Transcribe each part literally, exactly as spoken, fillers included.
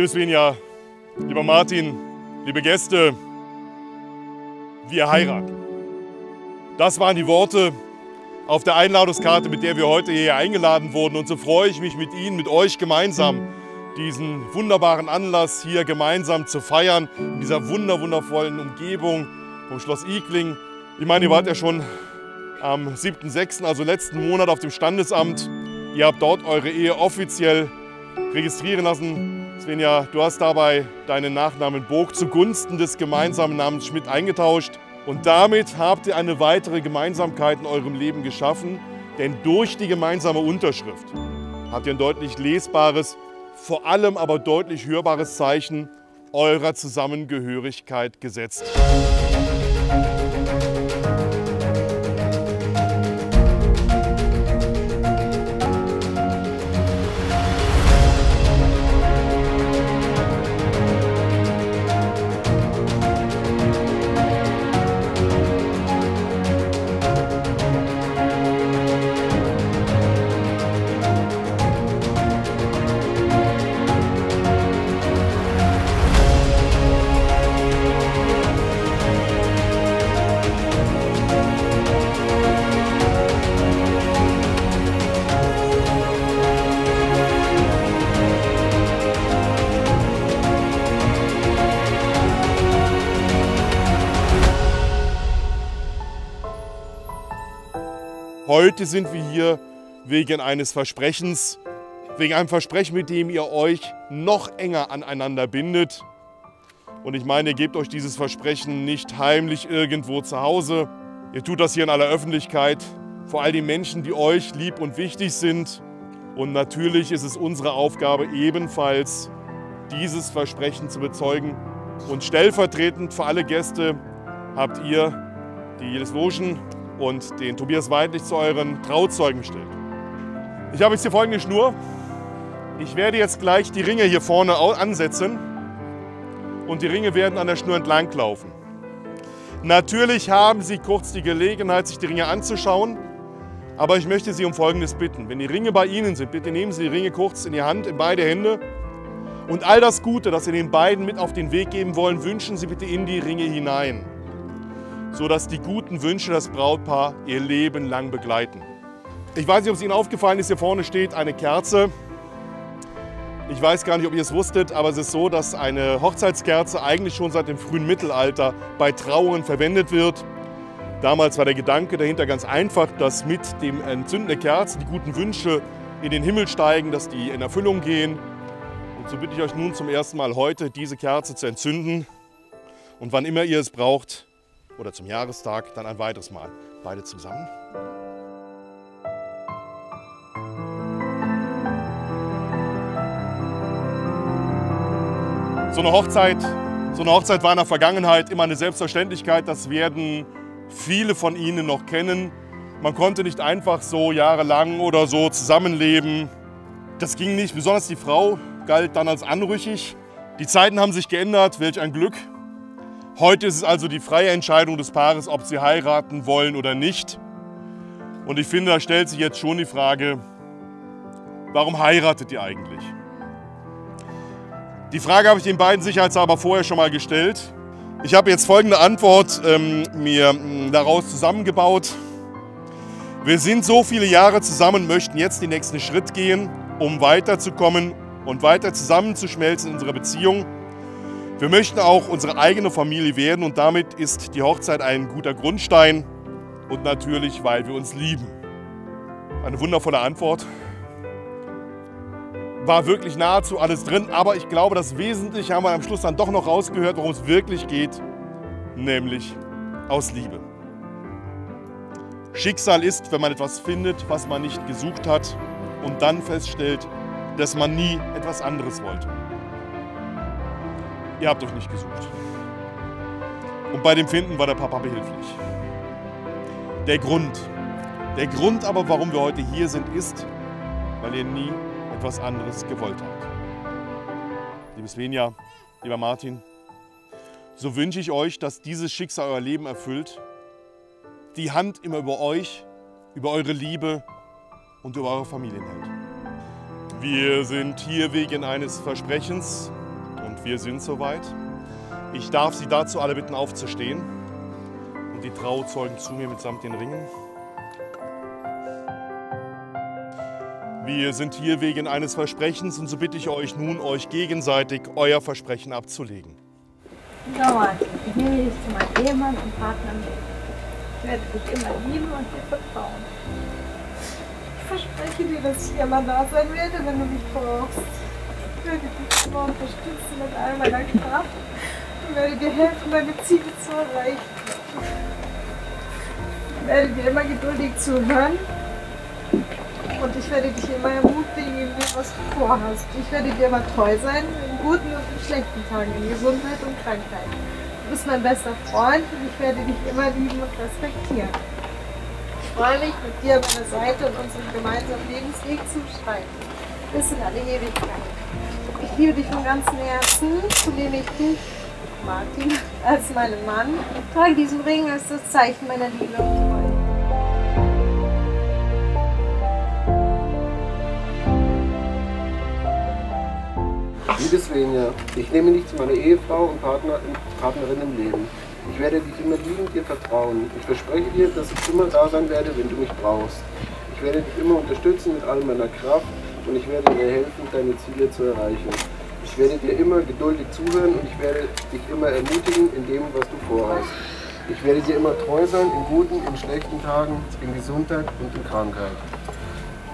Liebe Svenja, lieber Martin, liebe Gäste, wir heiraten. Das waren die Worte auf der Einladungskarte, mit der wir heute hier eingeladen wurden. Und so freue ich mich mit Ihnen, mit euch gemeinsam, diesen wunderbaren Anlass hier gemeinsam zu feiern, in dieser wunderwundervollen Umgebung vom Schloss Ickling. Ich meine, ihr wart ja schon am siebten sechsten, also letzten Monat, auf dem Standesamt. Ihr habt dort eure Ehe offiziell registrieren lassen. Svenja, du hast dabei deinen Nachnamen Boch zugunsten des gemeinsamen Namens Schmidt eingetauscht. Und damit habt ihr eine weitere Gemeinsamkeit in eurem Leben geschaffen. Denn durch die gemeinsame Unterschrift habt ihr ein deutlich lesbares, vor allem aber deutlich hörbares Zeichen eurer Zusammengehörigkeit gesetzt. Heute sind wir hier wegen eines Versprechens, wegen einem Versprechen, mit dem ihr euch noch enger aneinander bindet. Und ich meine, ihr gebt euch dieses Versprechen nicht heimlich irgendwo zu Hause. Ihr tut das hier in aller Öffentlichkeit, vor all den Menschen, die euch lieb und wichtig sind. Und natürlich ist es unsere Aufgabe ebenfalls, dieses Versprechen zu bezeugen. Und stellvertretend für alle Gäste habt ihr die Logen und den Tobias Weidlich zu euren Trauzeugen stellt. Ich habe jetzt hier folgende Schnur. Ich werde jetzt gleich die Ringe hier vorne ansetzen und die Ringe werden an der Schnur entlang laufen. Natürlich haben Sie kurz die Gelegenheit, sich die Ringe anzuschauen, aber ich möchte Sie um Folgendes bitten. Wenn die Ringe bei Ihnen sind, bitte nehmen Sie die Ringe kurz in die Hand, in beide Hände, und all das Gute, das Sie den beiden mit auf den Weg geben wollen, wünschen Sie bitte in die Ringe hinein, sodass die guten Wünsche das Brautpaar ihr Leben lang begleiten. Ich weiß nicht, ob es Ihnen aufgefallen ist, hier vorne steht eine Kerze. Ich weiß gar nicht, ob ihr es wusstet, aber es ist so, dass eine Hochzeitskerze eigentlich schon seit dem frühen Mittelalter bei Trauungen verwendet wird. Damals war der Gedanke dahinter ganz einfach, dass mit dem Entzünden der Kerze die guten Wünsche in den Himmel steigen, dass die in Erfüllung gehen. Und so bitte ich euch nun zum ersten Mal heute, diese Kerze zu entzünden. Und wann immer ihr es braucht, oder zum Jahrestag, dann ein weiteres Mal. Beide zusammen. So eine Hochzeit, so eine Hochzeit war in der Vergangenheit immer eine Selbstverständlichkeit. Das werden viele von Ihnen noch kennen. Man konnte nicht einfach so jahrelang oder so zusammenleben. Das ging nicht. Besonders die Frau galt dann als anrüchig. Die Zeiten haben sich geändert. Welch ein Glück. Heute ist es also die freie Entscheidung des Paares, ob sie heiraten wollen oder nicht. Und ich finde, da stellt sich jetzt schon die Frage, warum heiratet ihr eigentlich? Die Frage habe ich den beiden sicherheitshalber vorher schon mal gestellt. Ich habe jetzt folgende Antwort ähm, mir daraus zusammengebaut. Wir sind so viele Jahre zusammen, möchten jetzt den nächsten Schritt gehen, um weiterzukommen und weiter zusammenzuschmelzen in unserer Beziehung. Wir möchten auch unsere eigene Familie werden und damit ist die Hochzeit ein guter Grundstein und natürlich, weil wir uns lieben. Eine wundervolle Antwort. War wirklich nahezu alles drin, aber ich glaube, das Wesentliche haben wir am Schluss dann doch noch rausgehört, worum es wirklich geht, nämlich aus Liebe. Schicksal ist, wenn man etwas findet, was man nicht gesucht hat und dann feststellt, dass man nie etwas anderes wollte. Ihr habt euch nicht gesucht. Und bei dem Finden war der Papa behilflich. Der Grund, der Grund aber, warum wir heute hier sind, ist, weil ihr nie etwas anderes gewollt habt. Liebe Svenja, lieber Martin, so wünsche ich euch, dass dieses Schicksal euer Leben erfüllt, die Hand immer über euch, über eure Liebe und über eure Familien hält. Wir sind hier wegen eines Versprechens, Und wir sind soweit. Ich darf Sie dazu alle bitten, aufzustehen. Und die Trauzeugen zu mir mitsamt den Ringen. Wir sind hier wegen eines Versprechens und so bitte ich euch nun, euch gegenseitig euer Versprechen abzulegen. So Martin, ich nehme dich zu meinem Ehemann und Partner mit. Ich werde dich immer lieben und dir vertrauen. Ich verspreche dir, dass ich immer da sein werde, wenn du mich brauchst. Ich werde dich immer unterstützen mit all meiner Kraft und werde dir helfen, deine Ziele zu erreichen. Ich werde dir immer geduldig zuhören. Und ich werde dich immer ermutigen, was du vorhast. Ich werde dir immer treu sein, in guten und in schlechten Tagen, in Gesundheit und Krankheit. Du bist mein bester Freund und ich werde dich immer lieben und respektieren. Ich freue mich, mit dir an meiner Seite und unserem gemeinsamen Lebensweg zu schreiten. Bis in alle Ewigkeit. Ich liebe dich vom ganzen Herzen, so nehme ich dich, Martin, als meinen Mann und trage diesen Ring als das Zeichen meiner Liebe und Treue. Liebe Svenja, ich nehme dich zu meiner Ehefrau und Partner, Partnerin im Leben. Ich werde dich immer lieben und dir vertrauen. Ich verspreche dir, dass ich immer da sein werde, wenn du mich brauchst. Ich werde dich immer unterstützen mit all meiner Kraft und ich werde dir helfen, deine Ziele zu erreichen. Ich werde dir immer geduldig zuhören und ich werde dich immer ermutigen in dem, was du vorhast. Ich werde dir immer treu sein, in guten, in schlechten Tagen, in Gesundheit und in Krankheit.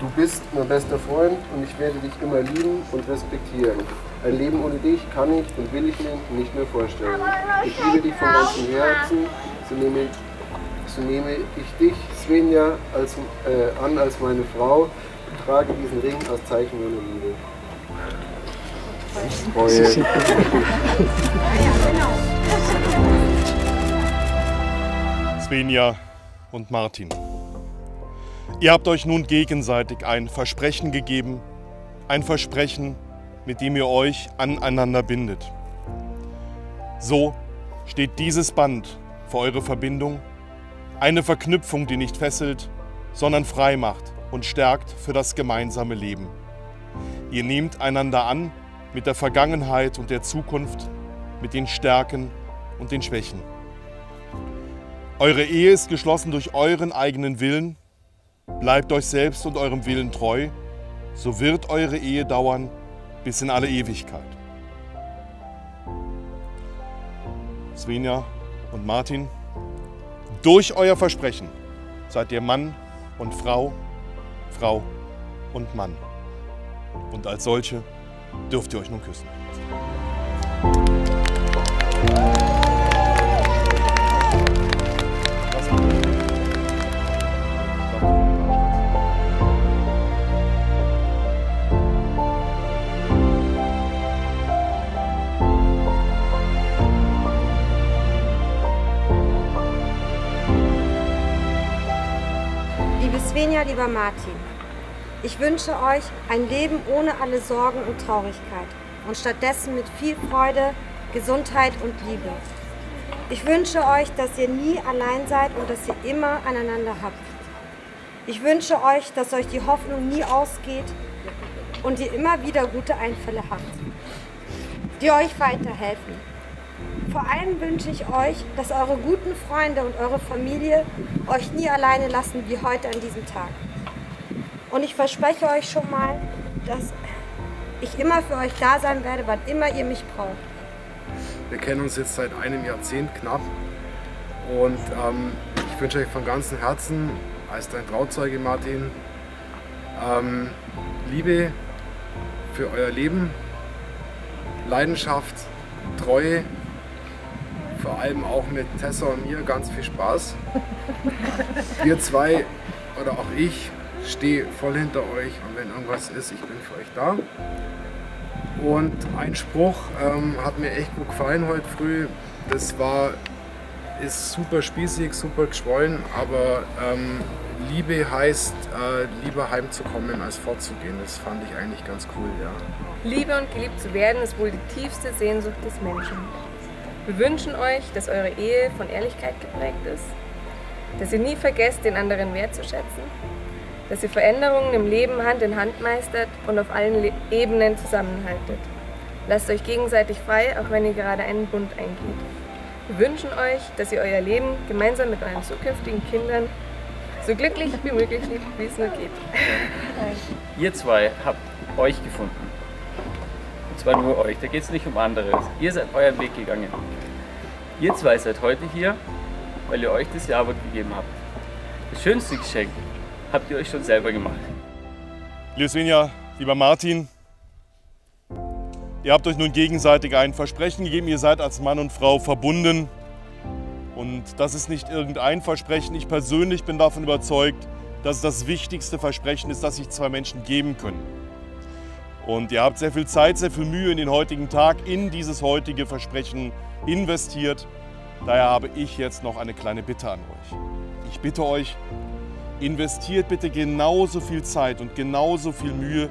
Du bist mein bester Freund und ich werde dich immer lieben und respektieren. Ein Leben ohne dich kann ich und will ich mir nicht mehr vorstellen. Ich liebe dich von ganzem Herzen, so nehme, so nehme ich dich, Svenja, als, äh, an als meine Frau und trage diesen Ring als Zeichen meiner Liebe. Freue. Svenja und Martin. Ihr habt euch nun gegenseitig ein Versprechen gegeben, ein Versprechen, mit dem ihr euch aneinander bindet. So steht dieses Band für eure Verbindung, eine Verknüpfung, die nicht fesselt, sondern frei macht und stärkt für das gemeinsame Leben. Ihr nehmt einander an mit der Vergangenheit und der Zukunft, mit den Stärken und den Schwächen. Eure Ehe ist geschlossen durch euren eigenen Willen. Bleibt euch selbst und eurem Willen treu, so wird eure Ehe dauern bis in alle Ewigkeit. Svenja und Martin, durch euer Versprechen seid ihr Mann und Frau, Frau und Mann. Und als solche dürft ihr euch nun küssen. Svenja, lieber Martin, ich wünsche euch ein Leben ohne alle Sorgen und Traurigkeit und stattdessen mit viel Freude, Gesundheit und Liebe. Ich wünsche euch, dass ihr nie allein seid und dass ihr immer aneinander habt. Ich wünsche euch, dass euch die Hoffnung nie ausgeht und ihr immer wieder gute Einfälle habt, die euch weiterhelfen. Vor allem wünsche ich euch, dass eure guten Freunde und eure Familie euch nie alleine lassen wie heute an diesem Tag. Und ich verspreche euch schon mal, dass ich immer für euch da sein werde, wann immer ihr mich braucht. Wir kennen uns jetzt seit einem Jahrzehnt knapp und ähm, ich wünsche euch von ganzem Herzen, als dein Trauzeuge Martin, ähm, Liebe für euer Leben, Leidenschaft, Treue, vor allem auch mit Tessa und mir ganz viel Spaß. Wir zwei oder auch ich stehe voll hinter euch und wenn irgendwas ist, ich bin für euch da. Und ein Spruch ähm, hat mir echt gut gefallen heute früh. Das war, ist super spießig, super geschwollen, aber ähm, Liebe heißt, äh, lieber heimzukommen als fortzugehen. Das fand ich eigentlich ganz cool, ja. Liebe und geliebt zu werden ist wohl die tiefste Sehnsucht des Menschen. Wir wünschen euch, dass eure Ehe von Ehrlichkeit geprägt ist, dass ihr nie vergesst, den anderen wertzuschätzen, dass ihr Veränderungen im Leben Hand in Hand meistert und auf allen Le- Ebenen zusammenhaltet. Lasst euch gegenseitig frei, auch wenn ihr gerade einen Bund eingeht. Wir wünschen euch, dass ihr euer Leben gemeinsam mit euren zukünftigen Kindern so glücklich wie möglich lebt, wie es nur geht. Ihr zwei habt euch gefunden. Und zwar nur euch, da geht es nicht um andere. Ihr seid euren Weg gegangen. Ihr zwei seid heute hier, weil ihr euch das Jahrwort gegeben habt. Das schönste Geschenk habt ihr euch schon selber gemacht. Liebe Svenja, lieber Martin, ihr habt euch nun gegenseitig ein Versprechen gegeben. Ihr seid als Mann und Frau verbunden. Und das ist nicht irgendein Versprechen. Ich persönlich bin davon überzeugt, dass es das wichtigste Versprechen ist, das sich zwei Menschen geben können. Und ihr habt sehr viel Zeit, sehr viel Mühe in den heutigen Tag, in dieses heutige Versprechen investiert. Daher habe ich jetzt noch eine kleine Bitte an euch. Ich bitte euch, investiert bitte genauso viel Zeit und genauso viel Mühe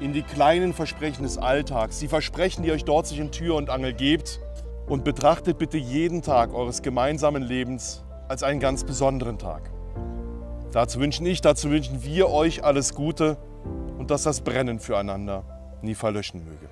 in die kleinen Versprechen des Alltags, die Versprechen, die euch dort sich in Tür und Angel gebt. Und betrachtet bitte jeden Tag eures gemeinsamen Lebens als einen ganz besonderen Tag. Dazu wünschen ich, dazu wünschen wir euch alles Gute und dass das Brennen füreinander nie verlöschen möge.